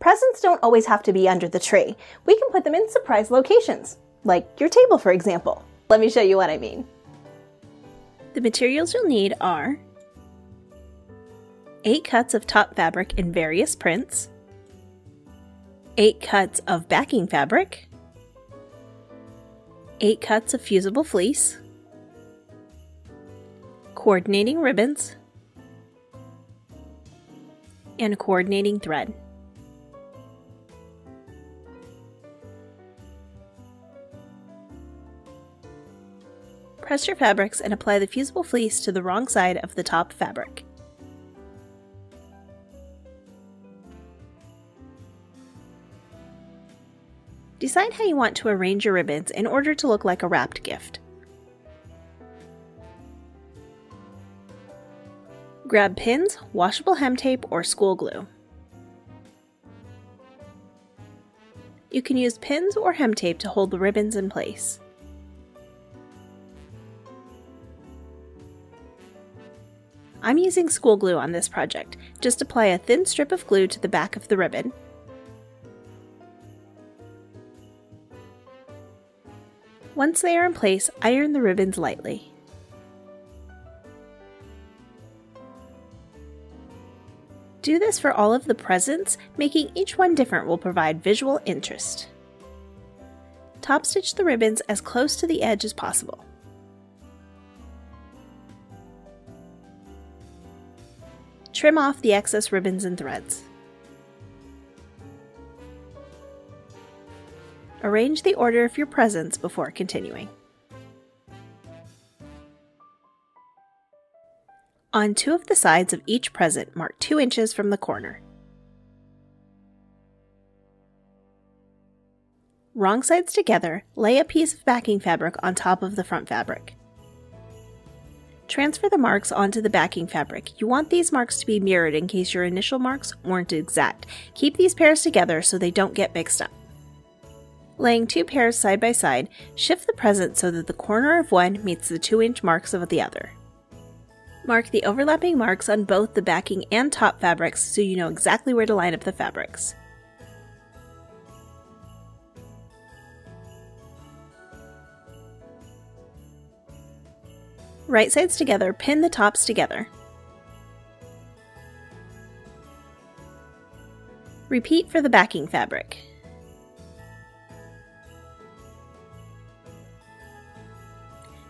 Presents don't always have to be under the tree. We can put them in surprise locations, like your table, for example. Let me show you what I mean. The materials you'll need are 8 cuts of top fabric in various prints, 8 cuts of backing fabric, 8 cuts of fusible fleece, coordinating ribbons, and coordinating thread. Press your fabrics and apply the fusible fleece to the wrong side of the top fabric. Decide how you want to arrange your ribbons in order to look like a wrapped gift. Grab pins, washable hem tape, or school glue. You can use pins or hem tape to hold the ribbons in place. I'm using school glue on this project. Just apply a thin strip of glue to the back of the ribbon. Once they are in place, iron the ribbons lightly. Do this for all of the presents, making each one different will provide visual interest. Top stitch the ribbons as close to the edge as possible. Trim off the excess ribbons and threads. Arrange the order of your presents before continuing. On 2 of the sides of each present, mark 2 inches from the corner. Wrong sides together, lay a piece of backing fabric on top of the front fabric. Transfer the marks onto the backing fabric. You want these marks to be mirrored in case your initial marks weren't exact. Keep these pairs together so they don't get mixed up. Laying 2 pairs side by side, shift the present so that the corner of one meets the 2-inch marks of the other. Mark the overlapping marks on both the backing and top fabrics so you know exactly where to line up the fabrics. Right sides together, pin the tops together. Repeat for the backing fabric.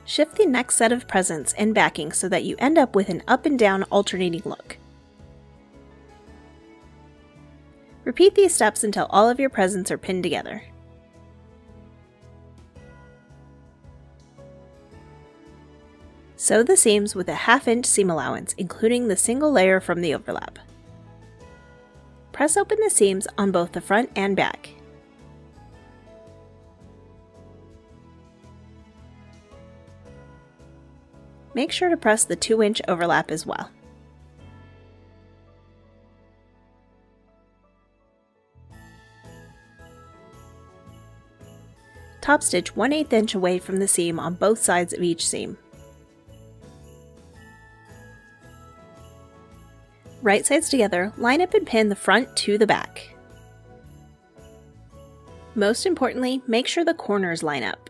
Shift the next set of presents and backing so that you end up with an up and down alternating look. Repeat these steps until all of your presents are pinned together. Sew the seams with a 1/2-inch seam allowance, including the single layer from the overlap. Press open the seams on both the front and back. Make sure to press the 2-inch overlap as well. Top stitch 1/8 inch away from the seam on both sides of each seam. Right sides together, line up and pin the front to the back. Most importantly, make sure the corners line up.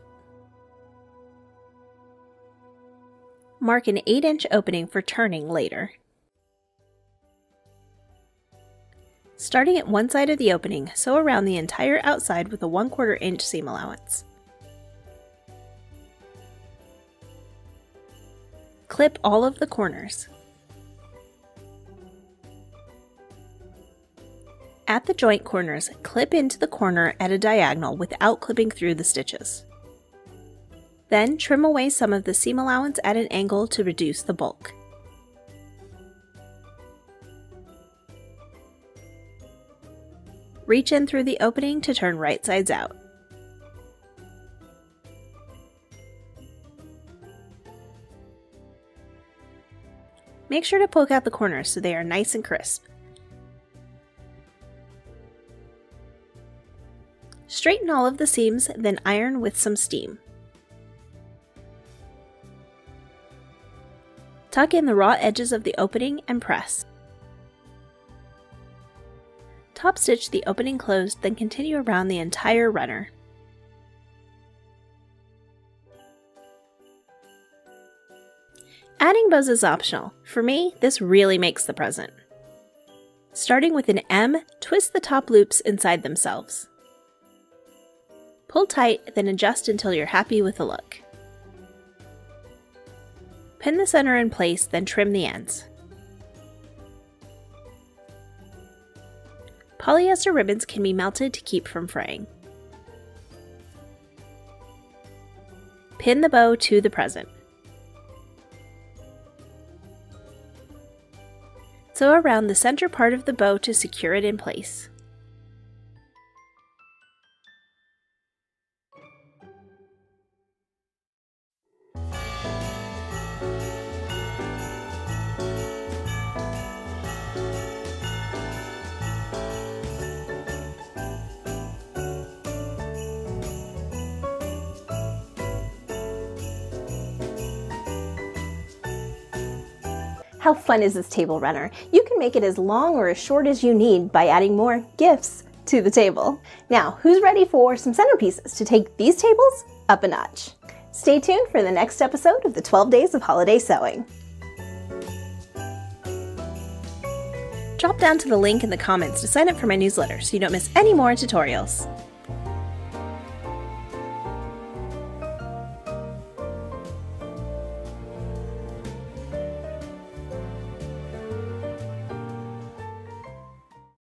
Mark an 8-inch opening for turning later. Starting at one side of the opening, sew around the entire outside with a 1/4-inch seam allowance. Clip all of the corners. At the joint corners, clip into the corner at a diagonal without clipping through the stitches. Then trim away some of the seam allowance at an angle to reduce the bulk. Reach in through the opening to turn right sides out. Make sure to poke out the corners so they are nice and crisp. Straighten all of the seams, then iron with some steam. Tuck in the raw edges of the opening and press. Top stitch the opening closed, then continue around the entire runner. Adding bows is optional. For me, this really makes the present. Starting with an M, twist the top loops inside themselves. Pull tight, then adjust until you're happy with the look. Pin the center in place, then trim the ends. Polyester ribbons can be melted to keep from fraying. Pin the bow to the present. Sew around the center part of the bow to secure it in place. How fun is this table runner? You can make it as long or as short as you need by adding more gifts to the table. Now, who's ready for some centerpieces to take these tables up a notch? Stay tuned for the next episode of the 12 Days of Holiday Sewing. Drop down to the link in the comments to sign up for my newsletter so you don't miss any more tutorials.